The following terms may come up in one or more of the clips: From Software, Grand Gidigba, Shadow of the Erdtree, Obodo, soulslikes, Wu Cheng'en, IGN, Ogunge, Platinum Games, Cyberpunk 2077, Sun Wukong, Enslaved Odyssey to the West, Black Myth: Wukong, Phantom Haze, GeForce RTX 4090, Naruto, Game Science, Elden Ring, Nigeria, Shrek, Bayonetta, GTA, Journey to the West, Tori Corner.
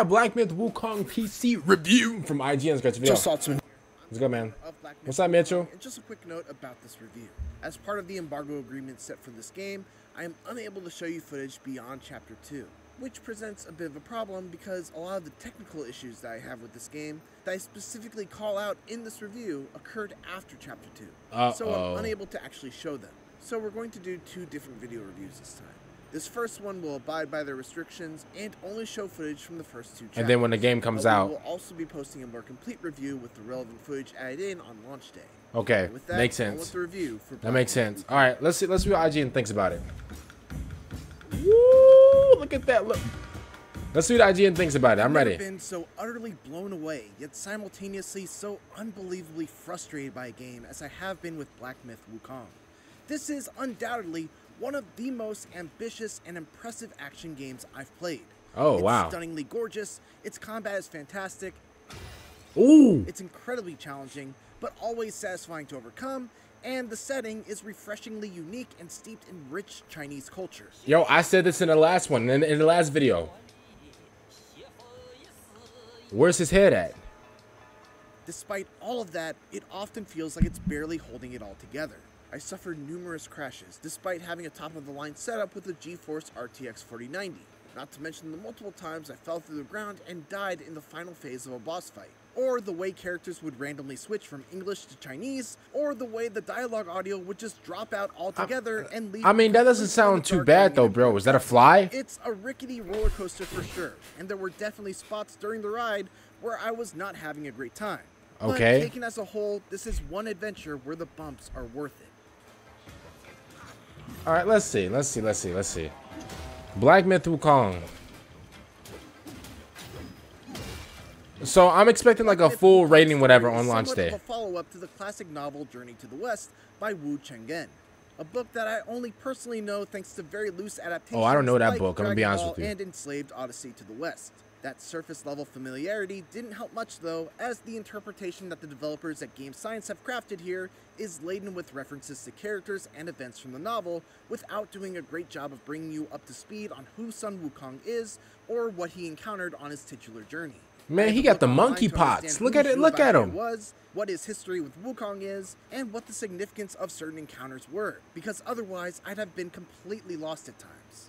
that Black Myth Wukong PC review from IGN's got to be just saw it. Let's go, man. What's up, Mitchell? And just a quick note about this review. As part of the embargo agreement set for this game, I am unable to show you footage beyond Chapter 2, which presents a bit of a problem because a lot of the technical issues that I have with this game that I specifically call out in this review occurred after Chapter 2, so I'm unable to actually show them. So we're going to do two different video reviews this time. This first one will abide by their restrictions and only show footage from the first two chapters. And then when the game comes out, we'll also be posting a more complete review with the relevant footage added in on launch day. Okay, with that, makes sense. The review for that makes sense. All right, let's see. Let's see what IGN thinks about it. Woo! Look at that. Look. Let's see what IGN thinks about it. I'm ready. I've been so utterly blown away, yet simultaneously so unbelievably frustrated by a game as I have been with Black Myth: Wukong. This is undoubtedly one of the most ambitious and impressive action games I've played. Oh, wow. It's stunningly gorgeous. Its combat is fantastic. Ooh. It's incredibly challenging, but always satisfying to overcome. And the setting is refreshingly unique and steeped in rich Chinese culture. Yo, I said this in the last one, in the last video. Where's his head at? Despite all of that, it often feels like it's barely holding it all together. I suffered numerous crashes, despite having a top-of-the-line setup with the GeForce RTX 4090, not to mention the multiple times I fell through the ground and died in the final phase of a boss fight, or the way characters would randomly switch from English to Chinese, or the way the dialogue audio would just drop out altogether and leave... I mean, that doesn't sound too bad, though, bro. Was that a fly? It's a rickety roller coaster for sure, and there were definitely spots during the ride where I was not having a great time. Okay. But taken as a whole, this is one adventure where the bumps are worth it. All right, let's see. Let's see. Let's see. Let's see. Black Myth Wukong. So I'm expecting like a full rating, whatever, on launch day. A follow-up to the classic novel Journey to the West by Wu Cheng'en, a book that I only personally know thanks to very loose adaptations. Oh, I don't know that book. I'm gonna be honest with you. And Enslaved Odyssey to the West. That surface-level familiarity didn't help much, though, as the interpretation that the developers at Game Science have crafted here is laden with references to characters and events from the novel, without doing a great job of bringing you up to speed on who Sun Wukong is or what he encountered on his titular journey. Man, he got the monkeypox. Look at it. Look at him. What his history with Wukong is, and what the significance of certain encounters were, because otherwise I'd have been completely lost at times.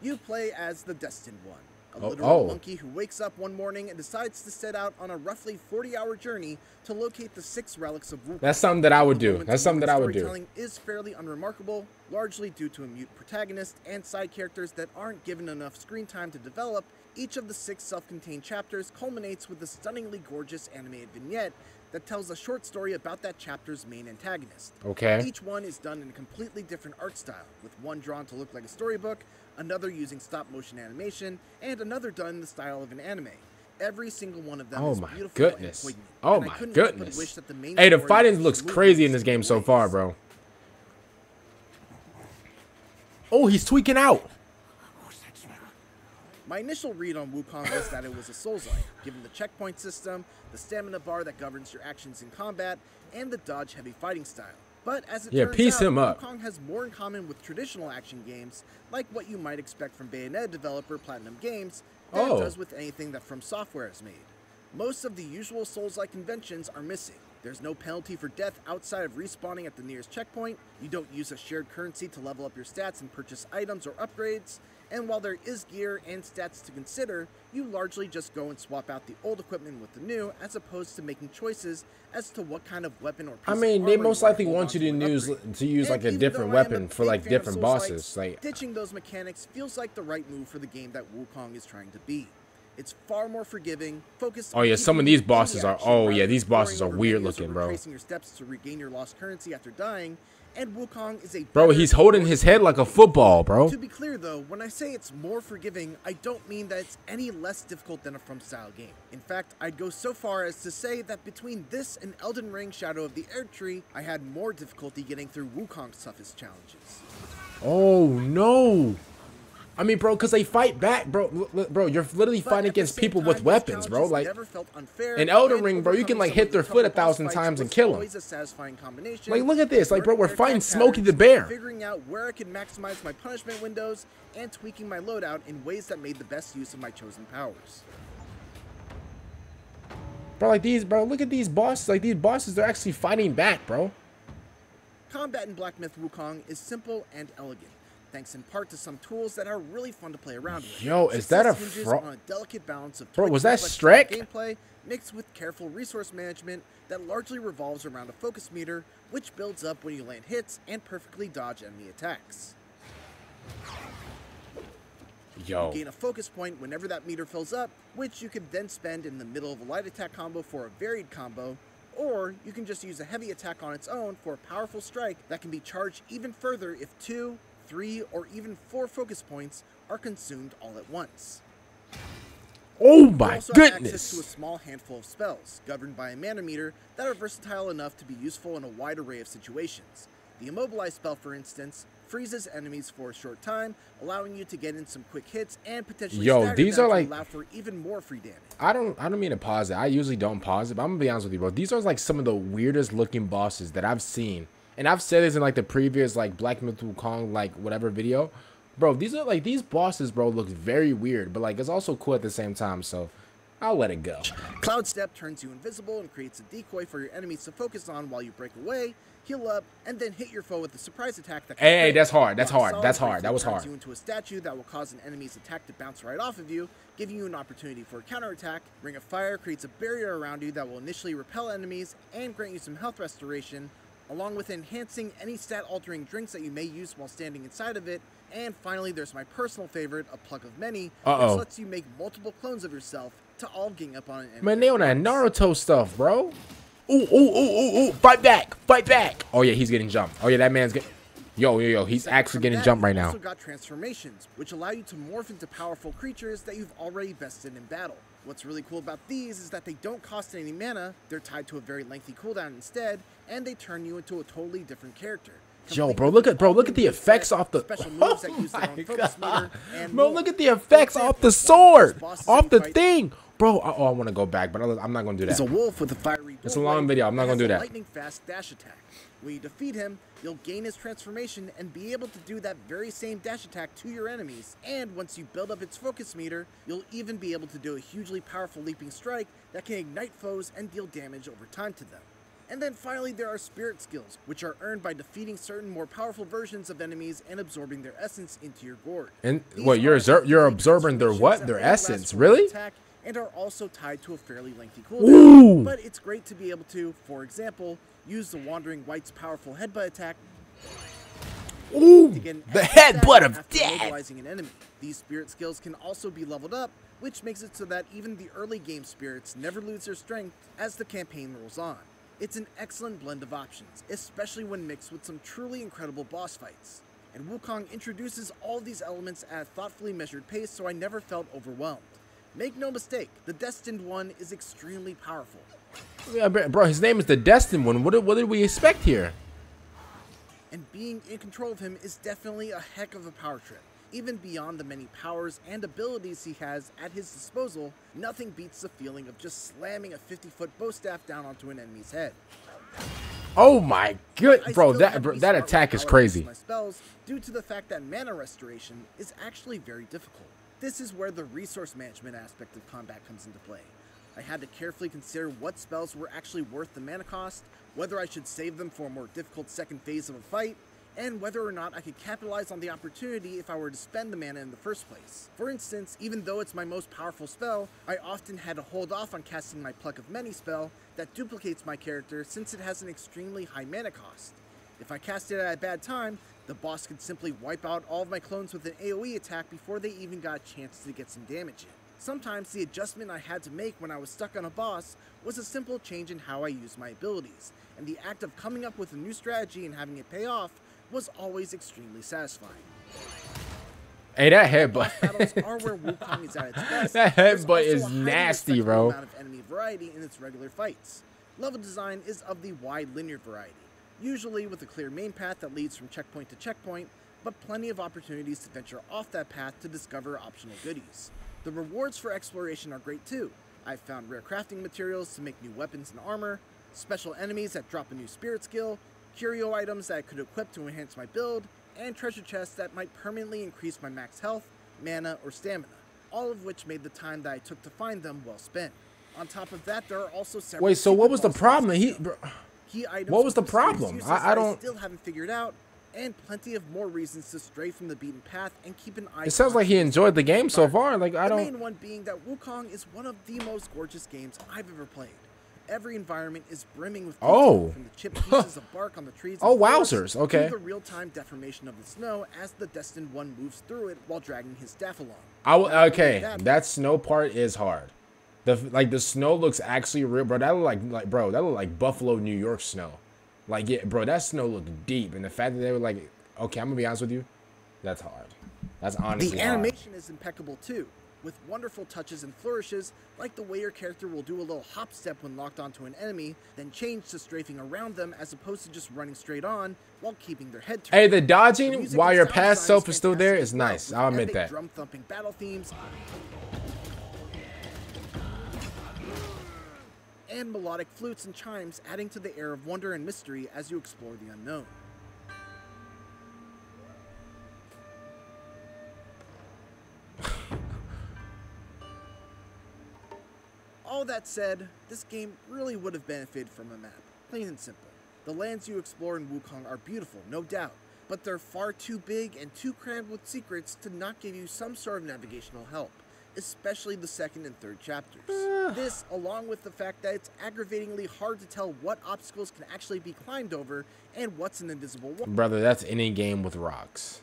You play as the Destined One, a literal monkey who wakes up one morning and decides to set out on a roughly 40-hour journey to locate the 6 relics of Wukong. That's something that I would do. That's something that I would do. Storytelling is fairly unremarkable, largely due to a mute protagonist and side characters that aren't given enough screen time to develop. Each of the 6 self-contained chapters culminates with a stunningly gorgeous animated vignette that tells a short story about that chapter's main antagonist. Okay. Each one is done in a completely different art style, with one drawn to look like a storybook, another using stop-motion animation, and another done in the style of an anime. Every single one of them is beautiful and poignant. Oh my goodness! Oh my goodness! Hey, the fighting looks crazy in this game so far, bro. Oh, he's tweaking out. My initial read on Wukong was that it was a Souls-like, given the checkpoint system, the stamina bar that governs your actions in combat, and the dodge-heavy fighting style. But as it turns out, Wukong has more in common with traditional action games, like what you might expect from Bayonetta developer Platinum Games, than it does with anything that From Software has made. Most of the usual Souls-like conventions are missing. There's no penalty for death outside of respawning at the nearest checkpoint. You don't use a shared currency to level up your stats and purchase items or upgrades. And while there is gear and stats to consider, you largely just go and swap out the old equipment with the new, as opposed to making choices as to what kind of weapon or piece of armor. I mean, they most likely want you to use like a different weapon for like different bosses. Like ditching those mechanics feels like the right move for the game that Wukong is trying to be. It's far more forgiving, focused. Oh yeah, some of these bosses are. Oh yeah, these bosses are weird looking, bro. Tracing your steps to regain your lost currency after dying, and Wukong is a. Bro, he's holding his head like a football, bro. To be clear, though, when I say it's more forgiving, I don't mean that it's any less difficult than a From-style game. In fact, I'd go so far as to say that between this and Elden Ring: Shadow of the Erdtree, I had more difficulty getting through Wukong's toughest challenges. Oh no. I mean, bro, because they fight back, bro. You're literally fighting against people with weapons, bro. Like in Elden Ring, bro, you can like hit their foot 1,000 times and kill them. Like, look at this, like, bro, we're fighting Smokey the Bear. Figuring out where I can maximize my punishment windows and tweaking my loadout in ways that made the best use of my chosen powers. Bro, like these, bro, look at these bosses. Like these bosses, they're actually fighting back, bro. Combat in Black Myth Wukong is simple and elegant, thanks in part to some tools that are really fun to play around with. Yo, is that a frog? Bro, was that Shrek? Gameplay mixed with careful resource management that largely revolves around a focus meter, which builds up when you land hits and perfectly dodge enemy attacks. Yo. You gain a focus point whenever that meter fills up, which you can then spend in the middle of a light attack combo for a varied combo, or you can just use a heavy attack on its own for a powerful strike that can be charged even further if 2, 3, or even 4 focus points are consumed all at once. Oh my goodness! You also have access to a small handful of spells, governed by a mana meter, that are versatile enough to be useful in a wide array of situations. The immobilize spell, for instance, freezes enemies for a short time, allowing you to get in some quick hits and potentially allow for even more free damage. I don't mean to pause it. I usually don't pause it, but I'm gonna be honest with you, bro. These are like some of the weirdest looking bosses that I've seen, and I've said this in like the previous like Black Myth Wukong like whatever video, bro. These are like these bosses, bro, look very weird, but like it's also cool at the same time. So I'll let it go. Cloud Step turns you invisible and creates a decoy for your enemies to focus on while you break away, heal up, and then hit your foe with a surprise attack. That's hard. That was hard. You into a statue that will cause an enemy's attack to bounce right off of you, giving you an opportunity for a counterattack. Ring of Fire creates a barrier around you that will initially repel enemies and grant you some health restoration, along with enhancing any stat-altering drinks that you may use while standing inside of it. And finally, there's my personal favorite, a Pluck of Many, which lets you make multiple clones of yourself to all gang up on an enemy. Man, they on that Naruto stuff, bro. Ooh. Fight back. Oh, yeah, he's getting jumped. Oh, yeah, that man's getting... Yo, he's actually getting jumped right now. You also got transformations, which allow you to morph into powerful creatures that you've already bested in battle. What's really cool about these is that they don't cost any mana, they're tied to a very lengthy cooldown instead, and they turn you into a totally different character. Yo, bro, look at the effects off the sword, off the thing, bro. Oh, I want to go back, but I'm not gonna do that. It's a wolf with a fiery. It's a long video. I'm not gonna do that. Lightning fast dash attack. When you defeat him, you'll gain his transformation and be able to do that very same dash attack to your enemies. And once you build up its focus meter, you'll even be able to do a hugely powerful leaping strike that can ignite foes and deal damage over time to them. And then finally, there are spirit skills, which are earned by defeating certain more powerful versions of enemies and absorbing their essence into your gourd. And what you're absorbing their what? Their essence, really? And are also tied to a fairly lengthy cooldown. Ooh. But it's great to be able to, for example, use the Wandering White's powerful headbutt attack. Ooh, the headbutt of death. Mobilizing an enemy. These spirit skills can also be leveled up, which makes it so that even the early game spirits never lose their strength as the campaign rolls on. It's an excellent blend of options, especially when mixed with some truly incredible boss fights. And Wukong introduces all these elements at a thoughtfully measured pace, so I never felt overwhelmed. Make no mistake, the Destined One is extremely powerful. Yeah, bro, his name is the Destined One. What did we expect here? And being in control of him is definitely a heck of a power trip. Even beyond the many powers and abilities he has at his disposal, nothing beats the feeling of just slamming a 50-foot bow staff down onto an enemy's head. Oh my good, bro! That attack is crazy. My spells, due to the fact that mana restoration is actually very difficult. This is where the resource management aspect of combat comes into play. I had to carefully consider what spells were actually worth the mana cost, whether I should save them for a more difficult second phase of a fight, and whether or not I could capitalize on the opportunity if I were to spend the mana in the first place. For instance, even though it's my most powerful spell, I often had to hold off on casting my Pluck of Many spell that duplicates my character since it has an extremely high mana cost. If I cast it at a bad time, the boss could simply wipe out all of my clones with an AoE attack before they even got a chance to get some damage in. Sometimes the adjustment I had to make when I was stuck on a boss was a simple change in how I used my abilities, and the act of coming up with a new strategy and having it pay off was always extremely satisfying. Hey, that headbutt. Battles are where Wukong is at its best. That headbutt is nasty, bro. Amount of enemy variety in its regular fights. Level design is of the wide linear variety, usually with a clear main path that leads from checkpoint to checkpoint, but plenty of opportunities to venture off that path to discover optional goodies. The rewards for exploration are great too. I've found rare crafting materials to make new weapons and armor, special enemies that drop a new spirit skill, curio items that I could equip to enhance my build, and treasure chests that might permanently increase my max health, mana, or stamina, all of which made the time that I took to find them well spent. On top of that, there are also several. Wait, so what was the problem? What was the problem? I still haven't figured out, and plenty of more reasons to stray from the beaten path and keep an eye. It sounds like he enjoyed the game so far. Like the main one being that Wukong is one of the most gorgeous games I've ever played. Every environment is brimming with from the chipped pieces of bark on the trees. Oh, wowzers! Okay. The real-time deformation of the snow as the destined one moves through it while dragging his staff along. That snow part is hard. The snow looks actually real, bro. That look like Buffalo, New York snow. Like, yeah, bro, that snow looked deep, and the fact that they were like, okay, I'm gonna be honest with you, that's hard. That's honestly hard. The animation is impeccable too, with wonderful touches and flourishes, like the way your character will do a little hop step when locked onto an enemy, then change to strafing around them as opposed to just running straight on while keeping their head turned. Hey, the dodging while your past self is still there is nice. I'll admit that. Drum thumping battle themes and melodic flutes and chimes adding to the air of wonder and mystery as you explore the unknown. All that said, this game really would have benefited from a map, plain and simple. The lands you explore in Wukong are beautiful, no doubt, but they're far too big and too crammed with secrets to not give you some sort of navigational help, especially the second and third chapters. This, along with the fact that it's aggravatingly hard to tell what obstacles can actually be climbed over and what's an invisible wall. Brother, that's any game with rocks.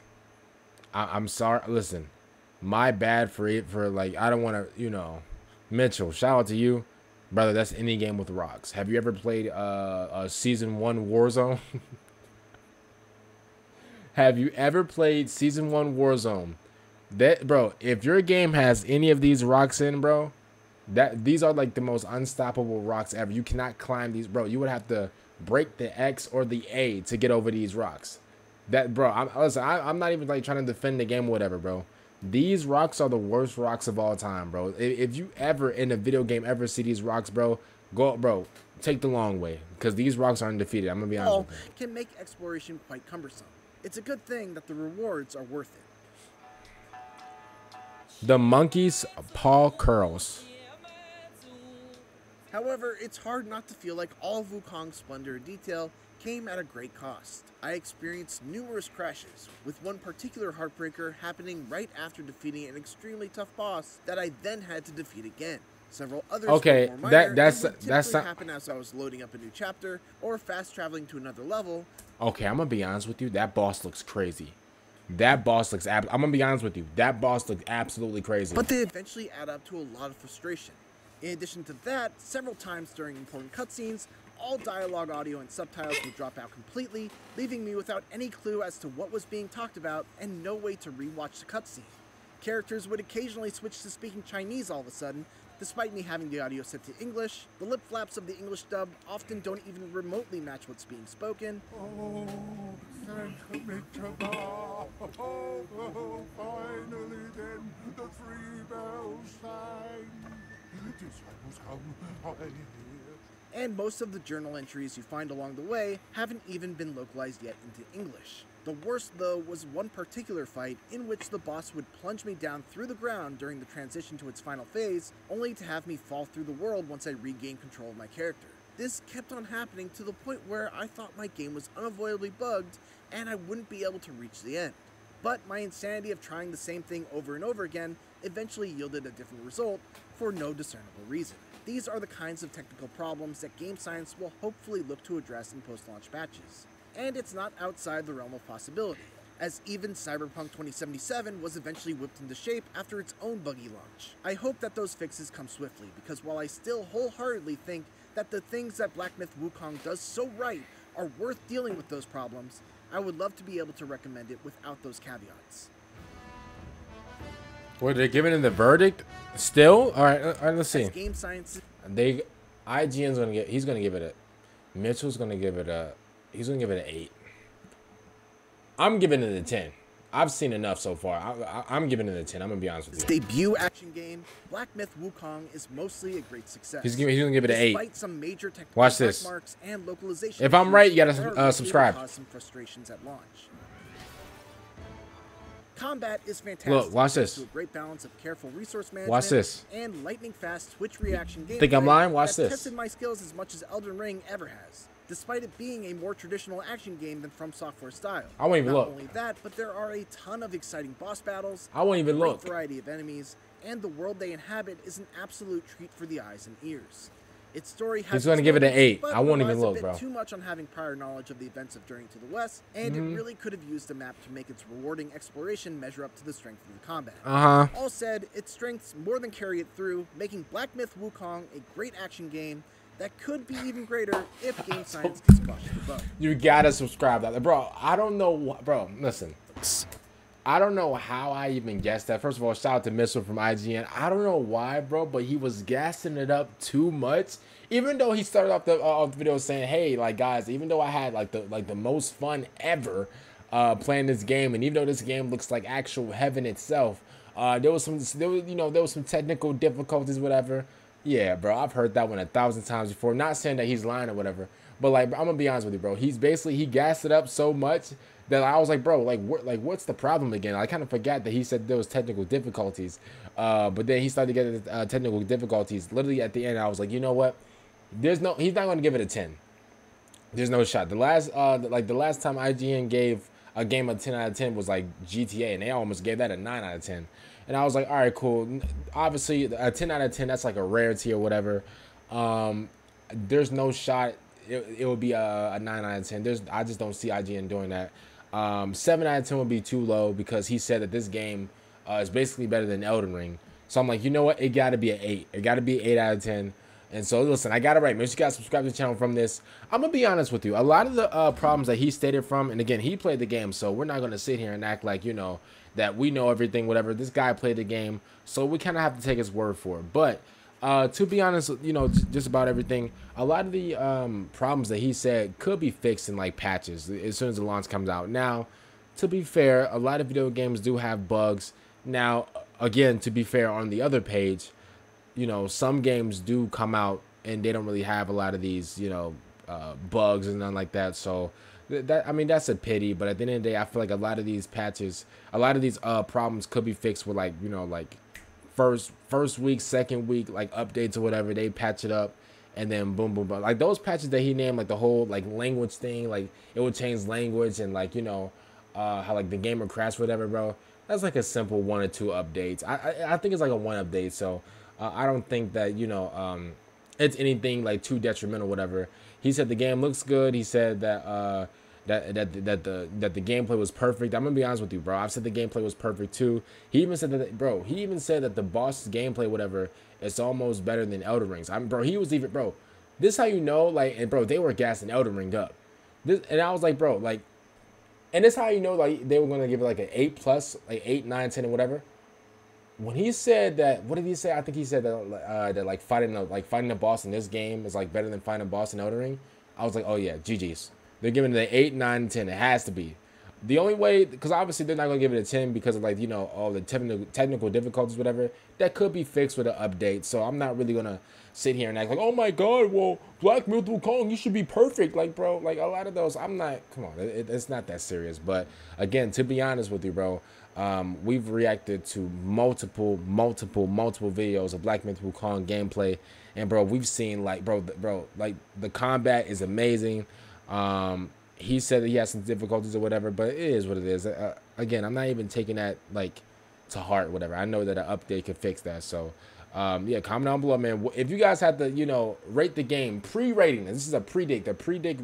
I'm sorry. Listen, my bad for it. For like, I don't want to, you know, Mitchell, shout out to you. Brother, that's any game with rocks. Have you ever played Season 1 Warzone? Have you ever played Season 1 Warzone? That, bro, if your game has any of these rocks in, bro, that these are like the most unstoppable rocks ever. You cannot climb these, bro. You would have to break the X or the A to get over these rocks. That, bro, I'm not even like trying to defend the game or whatever, bro. These rocks are the worst rocks of all time, bro. If you ever in a video game ever see these rocks, bro, go, bro, take the long way, because these rocks are undefeated. I'm gonna be honest with you. Can make exploration quite cumbersome. It's a good thing that the rewards are worth it. The monkey's paw curls. However, it's hard not to feel like all Wukong's splendor and detail came at a great cost. I experienced numerous crashes, with one particular heartbreaker happening right after defeating an extremely tough boss that I then had to defeat again. Several others were more minor, that's not happened as I was loading up a new chapter or fast traveling to another level. Okay, I'm gonna be honest with you. That boss looks crazy. That boss looks absolutely crazy. But they eventually add up to a lot of frustration. In addition to that, several times during important cutscenes, all dialogue, audio, and subtitles would drop out completely, leaving me without any clue as to what was being talked about and no way to rewatch the cutscene. Characters would occasionally switch to speaking Chinese all of a sudden, despite me having the audio set to English. The lip flaps of the English dub often don't even remotely match what's being spoken. Finally then, the three bells sang. And most of the journal entries you find along the way haven't even been localized yet into English. The worst, though, was one particular fight in which the boss would plunge me down through the ground during the transition to its final phase, only to have me fall through the world once I regained control of my character. This kept on happening to the point where I thought my game was unavoidably bugged and I wouldn't be able to reach the end. But my insanity of trying the same thing over and over again eventually yielded a different result for no discernible reason. These are the kinds of technical problems that Game Science will hopefully look to address in post-launch patches. And it's not outside the realm of possibility, as even Cyberpunk 2077 was eventually whipped into shape after its own buggy launch. I hope that those fixes come swiftly, because while I still wholeheartedly think that the things that Black Myth: Wukong does so right are worth dealing with those problems, I would love to be able to recommend it without those caveats. Were they giving in the verdict still? All right, let's see. Game Science. IGN's gonna get. He's gonna give it a. Mitchell's gonna give it a. He's gonna give it an 8. I'm giving it a 10. I've seen enough so far. I'm giving it a 10. I'm gonna be honest with you. This debut action game, Black Myth: Wukong, is mostly a great success. He's gonna give it an 8. Despite some major technical marks and localization. If I'm right, you gotta subscribe. Caused some frustrations at launch. Combat is fantastic. Look, watch this. A great balance of careful resource management and lightning-fast switch reaction gameplay. Think I'm lying? Watch this. Tested my skills as much as Elden Ring ever has, despite it being a more traditional action game than From Software style. I won't even look. Not only that, but there are a ton of exciting boss battles. I won't even look. A variety of enemies, and the world they inhabit is an absolute treat for the eyes and ears. Its story has. He's going to give it an 8. I won't even look, bro. Too much on having prior knowledge of the events of Journey to the West, and it really could have used a map to make its rewarding exploration measure up to the strength of the combat. All said, its strengths more than carry it through, making Black Myth: Wukong a great action game that could be even greater if Game Science can squash the bug. You gotta subscribe, bro. I don't know, bro. Listen, I don't know how I even guessed that. First of all, shout out to Missile from IGN. I don't know why, bro, but he was gassing it up too much. Even though he started off the video saying, "Hey, like guys, even though I had like the most fun ever playing this game, and even though this game looks like actual heaven itself, there was some technical difficulties, whatever." Yeah, bro, I've heard that one 1,000 times before. Not saying that he's lying or whatever, but like, I'm gonna be honest with you, bro. He's basically he gassed it up so much that I was like, bro, like what's the problem again? I kind of forgot that he said there was technical difficulties, but then he started getting technical difficulties. Literally at the end, I was like, you know what? There's no, he's not gonna give it a 10. There's no shot. The last, the last time IGN gave a game a 10 out of 10 was like GTA, and they almost gave that a 9 out of 10. And I was like, all right, cool. Obviously, a 10 out of 10, that's like a rarity or whatever. There's no shot. It would be a 9 out of 10. I just don't see IGN doing that. 7 out of 10 would be too low because he said that this game is basically better than Elden Ring. So I'm like, you know what? It got to be an 8. It got to be an 8 out of 10. And so, listen, I got it right. Make sure you guys subscribe to the channel from this. I'm going to be honest with you. A lot of the problems that he stated from, and again, he played the game, so we're not going to sit here and act like, you know, that we know everything, whatever. This guy played the game, so we kind of have to take his word for it. But to be honest, you know, just about everything, a lot of the problems that he said could be fixed in, like, patches as soon as the launch comes out. Now, to be fair, a lot of video games do have bugs. Now, again, to be fair, on the other page, you know, some games do come out and they don't really have a lot of these, you know, bugs and nothing like that. So that, I mean, that's a pity, but at the end of the day, I feel like a lot of these patches, a lot of these problems could be fixed with, like, you know, like first week, second week, like updates or whatever. They patch it up and then boom, boom, boom. Like those patches that he named, like the whole like language thing, like it would change language and like, you know, how like the game would crash, whatever, bro. That's like a simple 1 or 2 updates. I think it's like a 1 update. So I don't think that, you know, it's anything like too detrimental, whatever. He said the game looks good. He said that the gameplay was perfect. I'm gonna be honest with you, bro. I've said the gameplay was perfect too. He even said that, bro. He even said that the boss gameplay, whatever, it's almost better than Elden Ring's. Bro. He was even, bro. This how you know, like, and bro, they were gassing Elden Ring up. And I was like, bro, like, and this how you know, like, they were gonna give it like an 8+, like 8, 9, 10, or whatever. When he said that, what did he say? I think he said that that like fighting a boss in this game is like better than fighting a boss in Elden Ring. I was like, oh yeah, GGs. They're giving it an 8, 9, 10. It has to be. The only way, because obviously they're not gonna give it a 10 because of, like, you know, all the technical difficulties, whatever. That could be fixed with an update. So I'm not really gonna sit here and act like, oh my god, well, Black Myth: Wukong, you should be perfect, like, bro. Like a lot of those, I'm not. Come on, it's not that serious. But again, to be honest with you, bro. We've reacted to multiple videos of Black Myth: Wukong gameplay, and bro, we've seen like, bro, like the combat is amazing. He said that he has some difficulties or whatever, but it is what it is. Again, I'm not even taking that like to heart, whatever. I know that an update could fix that. So, yeah, comment down below, man. If you guys had to, you know, rate the game, pre-rating. This is a predict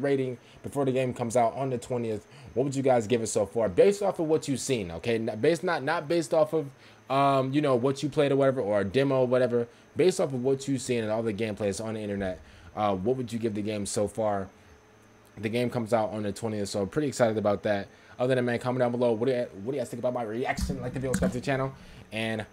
rating before the game comes out on the 20th. What would you guys give it so far, based off of what you've seen? Okay, not based off of, you know, what you played or whatever, or a demo, or whatever. Based off of what you've seen and all the gameplays on the internet, what would you give the game so far? The game comes out on the 20th, so pretty excited about that. Other than that, man, comment down below. What do you guys think about my reaction? Like the video, subscribe to the channel, and.